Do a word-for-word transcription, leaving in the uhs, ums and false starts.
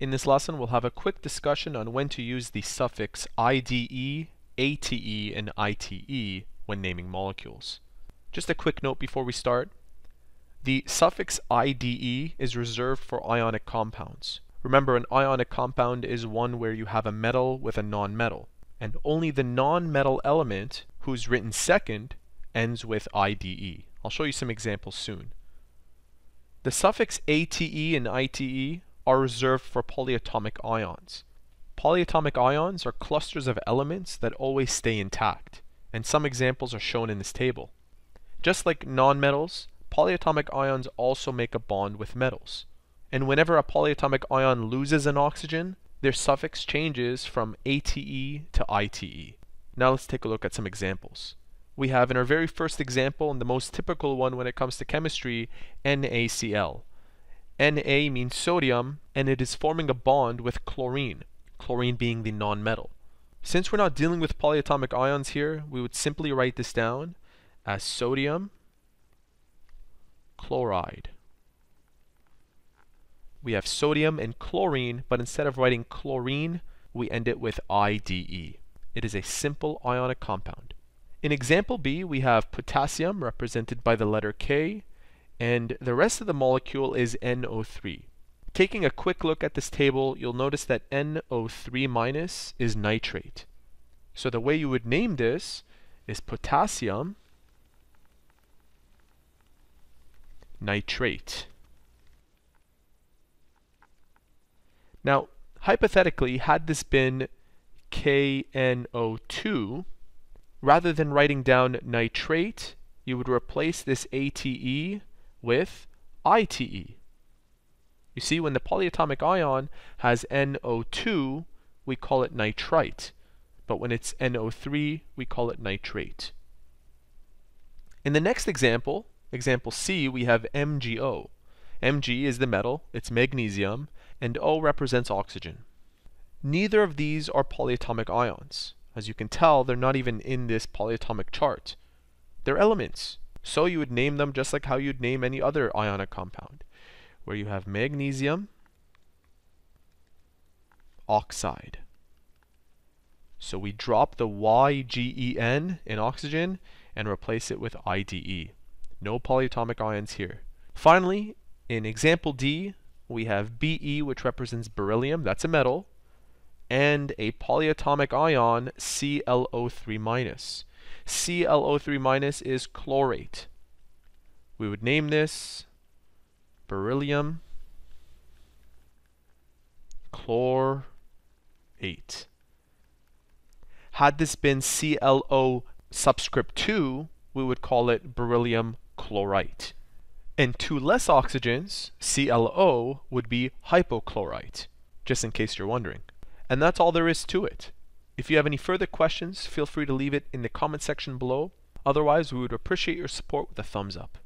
In this lesson, we'll have a quick discussion on when to use the suffix I D E, A T E, and I T E when naming molecules. Just a quick note before we start. The suffix I D E is reserved for ionic compounds. Remember, an ionic compound is one where you have a metal with a nonmetal, and only the nonmetal element who's written second ends with I D E. I'll show you some examples soon. The suffix A T E and I T E are reserved for polyatomic ions. Polyatomic ions are clusters of elements that always stay intact, and some examples are shown in this table. Just like nonmetals, polyatomic ions also make a bond with metals. And whenever a polyatomic ion loses an oxygen, their suffix changes from A T E to I T E. Now let's take a look at some examples. We have in our very first example, and the most typical one when it comes to chemistry, NaCl. Na means sodium, and it is forming a bond with chlorine, chlorine being the nonmetal. Since we're not dealing with polyatomic ions here, we would simply write this down as sodium chloride. We have sodium and chlorine, but instead of writing chlorine, we end it with I D E. It is a simple ionic compound. In example B, we have potassium, represented by the letter K, and the rest of the molecule is N O three. Taking a quick look at this table, you'll notice that N O three minus is nitrate. So the way you would name this is potassium nitrate. Now, hypothetically, had this been K N O two, rather than writing down nitrate, you would replace this A T E with I T E. You see, when the polyatomic ion has N O two, we call it nitrite, but when it's N O three, we call it nitrate. In the next example, example C, we have M G O. Mg is the metal, it's magnesium, and O represents oxygen. Neither of these are polyatomic ions. As you can tell, they're not even in this polyatomic chart. They're elements. So you would name them just like how you'd name any other ionic compound, where you have magnesium oxide. So we drop the Y G E N in oxygen and replace it with I D E. No polyatomic ions here. Finally, in example D, we have B E, which represents beryllium, that's a metal, and a polyatomic ion, C L O three minus. C L O three minus is chlorate. We would name this beryllium chlorate. Had this been C L O subscript two, we would call it beryllium chlorite. And two less oxygens, C L O, would be hypochlorite, just in case you're wondering. And that's all there is to it. If you have any further questions, feel free to leave it in the comment section below. Otherwise, we would appreciate your support with a thumbs up.